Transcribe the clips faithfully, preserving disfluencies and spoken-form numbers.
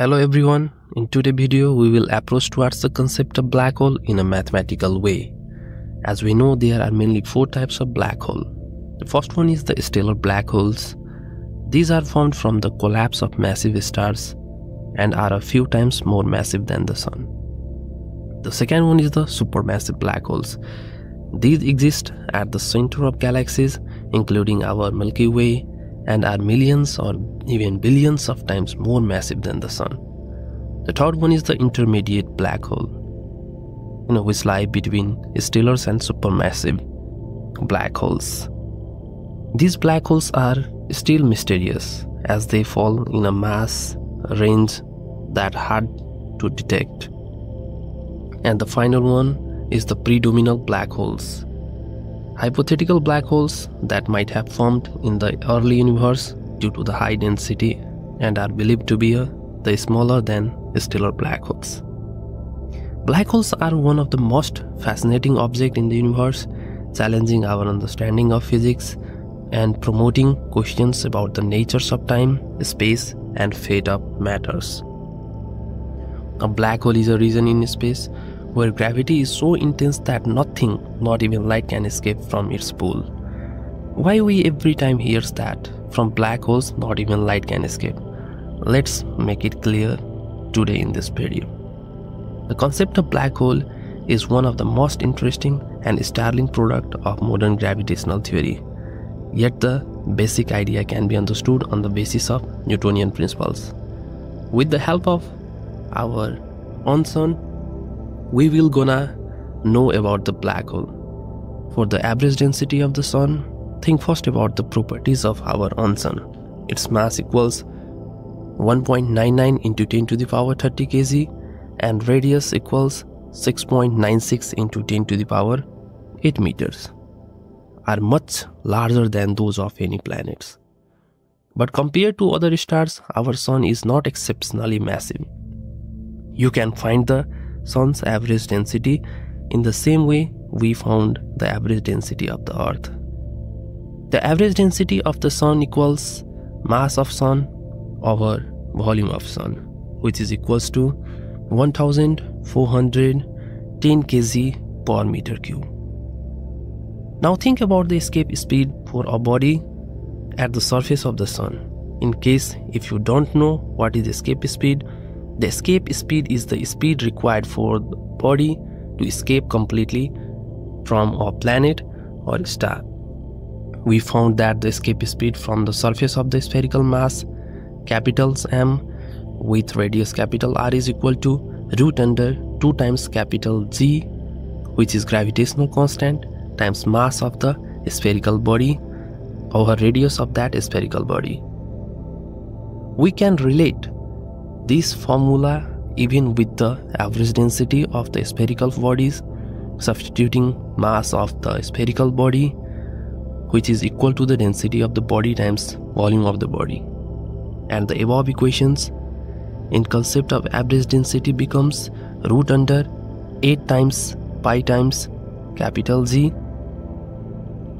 Hello everyone, in today's video we will approach towards the concept of black hole in a mathematical way. As we know, there are mainly four types of black hole. The first one is the stellar black holes. These are formed from the collapse of massive stars and are a few times more massive than the sun. The second one is the supermassive black holes. These exist at the center of galaxies including our Milky Way and are millions or even billions of times more massive than the sun. The third one is the intermediate black hole, you know, which lie between stellar and supermassive black holes. These black holes are still mysterious as they fall in a mass range that hard to detect. And the final one is the predominant black holes. Hypothetical black holes that might have formed in the early universe due to the high density and are believed to be the smaller than stellar black holes. Black holes are one of the most fascinating objects in the universe, challenging our understanding of physics and promoting questions about the natures of time, space, and fate of matters. A black hole is a region in space where gravity is so intense that nothing, not even light, can escape from its pull. Why we every time hears that from black holes not even light can escape? Let's make it clear today in this video. The concept of black hole is one of the most interesting and startling product of modern gravitational theory. Yet the basic idea can be understood on the basis of Newtonian principles. With the help of our own sun, we will gonna know about the black hole. For the average density of the sun, think first about the properties of our own sun. Its mass equals one point nine nine into ten to the power thirty kg and radius equals six point nine six into ten to the power eight meters, are much larger than those of any planets. But compared to other stars, our sun is not exceptionally massive. You can find the sun's average density in the same way we found the average density of the earth. The average density of the sun equals mass of sun over volume of sun, which is equals to one thousand four hundred ten kg per meter cube. Now think about the escape speed for a body at the surface of the sun. In case if you don't know what is escape speed, the escape speed is the speed required for the body to escape completely from a planet or a star. We found that the escape speed from the surface of the spherical mass, capitals M, with radius capital R is equal to root under two times capital G, which is gravitational constant, times mass of the spherical body over radius of that spherical body. We can relate this formula even with the average density of the spherical bodies, substituting mass of the spherical body, which is equal to the density of the body times volume of the body. And the above equations in concept of average density becomes root under eight times pi times capital G,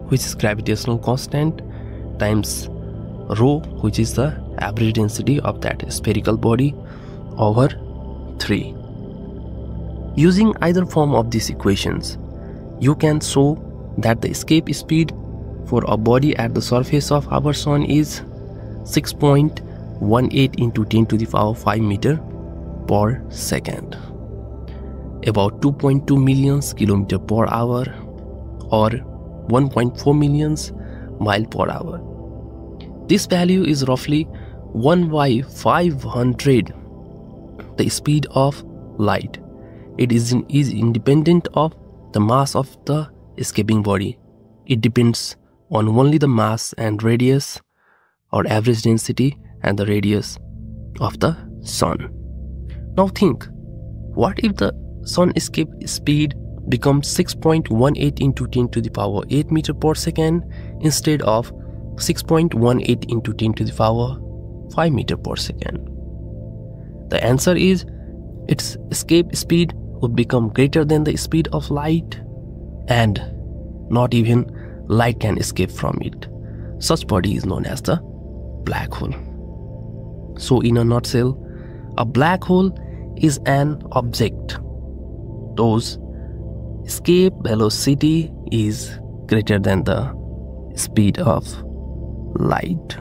which is gravitational constant, times rho, which is the average density of that spherical body, over three. Using either form of these equations, you can show that the escape speed for a body at the surface of our sun is six point one eight into ten to the power five meter per second, about two point two million kilometer per hour or one point four million mile per hour. This value is roughly one by five hundred the speed of light. It is, in, is independent of the mass of the escaping body. It depends on only the mass and radius or average density and the radius of the sun. Now think, what if the sun escape speed becomes six point one eight into ten to the power eight meter per second instead of six point one eight into ten to the power five meter per second? The answer is its escape speed would become greater than the speed of light, and not even light can escape from it. Such body is known as the black hole. So in a nutshell, A black hole is an object whose escape velocity is greater than the speed of light.